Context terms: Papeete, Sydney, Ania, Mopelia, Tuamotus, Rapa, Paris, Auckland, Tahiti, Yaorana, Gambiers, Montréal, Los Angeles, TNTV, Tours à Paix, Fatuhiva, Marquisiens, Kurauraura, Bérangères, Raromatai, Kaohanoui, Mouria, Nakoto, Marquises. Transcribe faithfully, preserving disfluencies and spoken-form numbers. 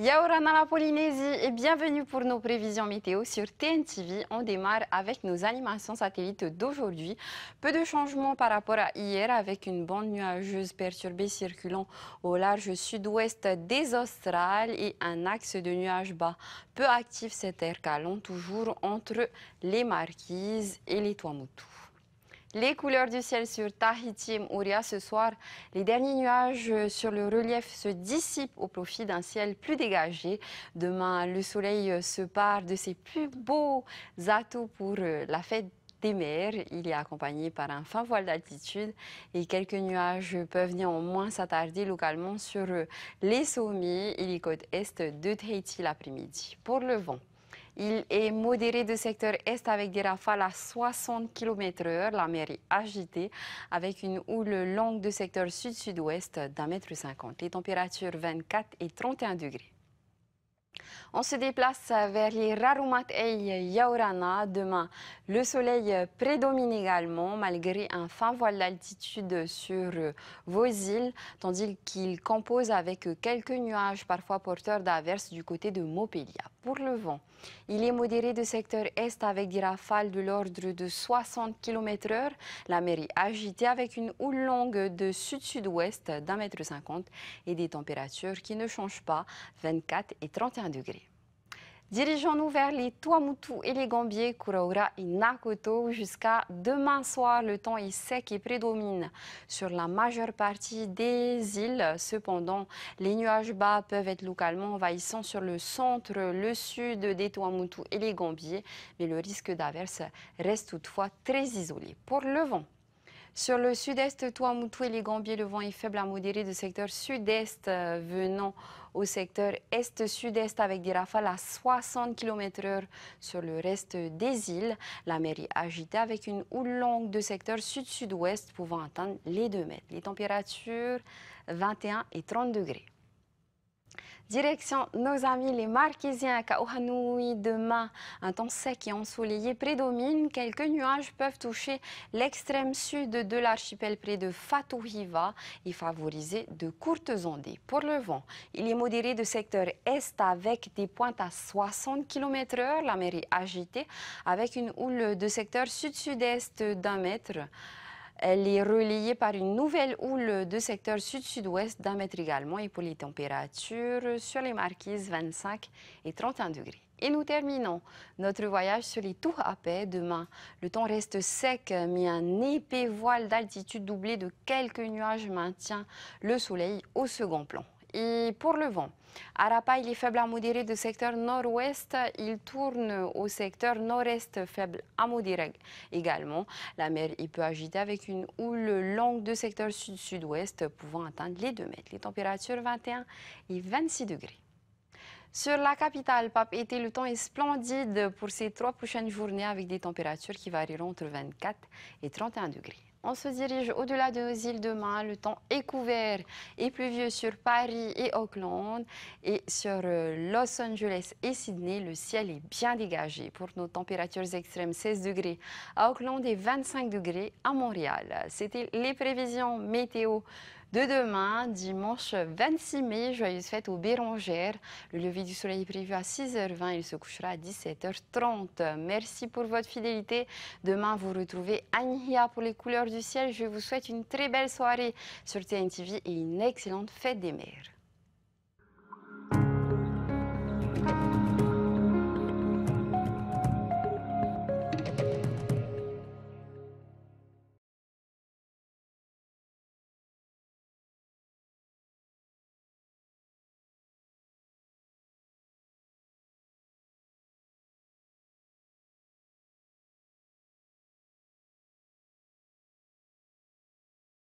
Yaorana la Polynésie et bienvenue pour nos prévisions météo sur T N T V. On démarre avec nos animations satellites d'aujourd'hui. Peu de changements par rapport à hier avec une bande nuageuse perturbée circulant au large sud-ouest des Australes et un axe de nuages bas peu actif s'intercalant toujours entre les Marquises et les Tuamotus. Les couleurs du ciel sur Tahiti et Mouria ce soir, les derniers nuages sur le relief se dissipent au profit d'un ciel plus dégagé. Demain, le soleil se pare de ses plus beaux atouts pour la fête des mers. Il est accompagné par un fin voile d'altitude et quelques nuages peuvent néanmoins s'attarder localement sur les sommets et les côtes est de Tahiti l'après-midi. Pour le vent, il est modéré de secteur est avec des rafales à soixante kilomètres heure. La mer est agitée avec une houle longue de secteur sud-sud-ouest d'un mètre cinquante. Les températures vingt-quatre et trente et un degrés. On se déplace vers les Raromatai et Yaorana. Demain, le soleil prédomine également malgré un fin voile d'altitude sur vos îles, tandis qu'il compose avec quelques nuages parfois porteurs d'averses du côté de Mopelia. Pour le vent, il est modéré de secteur est avec des rafales de l'ordre de soixante kilomètres heure. La mer est agitée avec une houle longue de sud-sud-ouest d'un mètre cinquante et des températures qui ne changent pas, vingt-quatre et trente et un degrés. Dirigeons-nous vers les Tuamotus et les Gambiers, Kurauraura et Nakoto. Jusqu'à demain soir, le temps est sec et prédomine sur la majeure partie des îles. Cependant, les nuages bas peuvent être localement envahissants sur le centre, le sud des Tuamotus et les Gambiers, mais le risque d'averse reste toutefois très isolé. Pour le vent, sur le sud-est, Tuamotu et les Gambiers, le vent est faible à modéré de secteur sud-est euh, venant au secteur est-sud-est avec des rafales à soixante kilomètres heure sur le reste des îles. La mer est agitée avec une houle longue de secteur sud-sud-ouest pouvant atteindre les deux mètres. Les températures vingt et un et trente degrés. Direction nos amis les Marquisiens à Kaohanoui. Demain, un temps sec et ensoleillé prédomine. Quelques nuages peuvent toucher l'extrême sud de l'archipel près de Fatuhiva et favoriser de courtes ondées. Pour le vent, il est modéré de secteur est avec des pointes à soixante kilomètres heure. La mer est agitée avec une houle de secteur sud-sud-est d'un mètre. Elle est relayée par une nouvelle houle de secteur sud-sud-ouest d'un mètre également et pour les températures sur les Marquises vingt-cinq et trente et un degrés. Et nous terminons notre voyage sur les Tours à Paix. Demain, le temps reste sec, mais un épais voile d'altitude doublé de quelques nuages maintient le soleil au second plan. Et pour le vent, à Rapa, il est faible à modéré de secteur nord-ouest. Il tourne au secteur nord-est, faible à modéré également. La mer est peu agitée avec une houle longue de secteur sud-sud-ouest pouvant atteindre les deux mètres. Les températures vingt et un et vingt-six degrés. Sur la capitale, Papeete, le temps est splendide pour ces trois prochaines journées avec des températures qui varieront entre vingt-quatre et trente et un degrés. On se dirige au-delà de nos îles demain. Le temps est couvert et pluvieux sur Paris et Auckland. Et sur Los Angeles et Sydney, le ciel est bien dégagé. Pour nos températures extrêmes, seize degrés à Auckland et vingt-cinq degrés à Montréal. C'était les prévisions météo de demain, dimanche vingt-six mai. Joyeuse fête aux Bérangères. Le lever du soleil est prévu à six heures vingt. Il se couchera à dix-sept heures trente. Merci pour votre fidélité. Demain, vous retrouvez Ania pour les couleurs du ciel. Je vous souhaite une très belle soirée sur T N T V et une excellente fête des mers.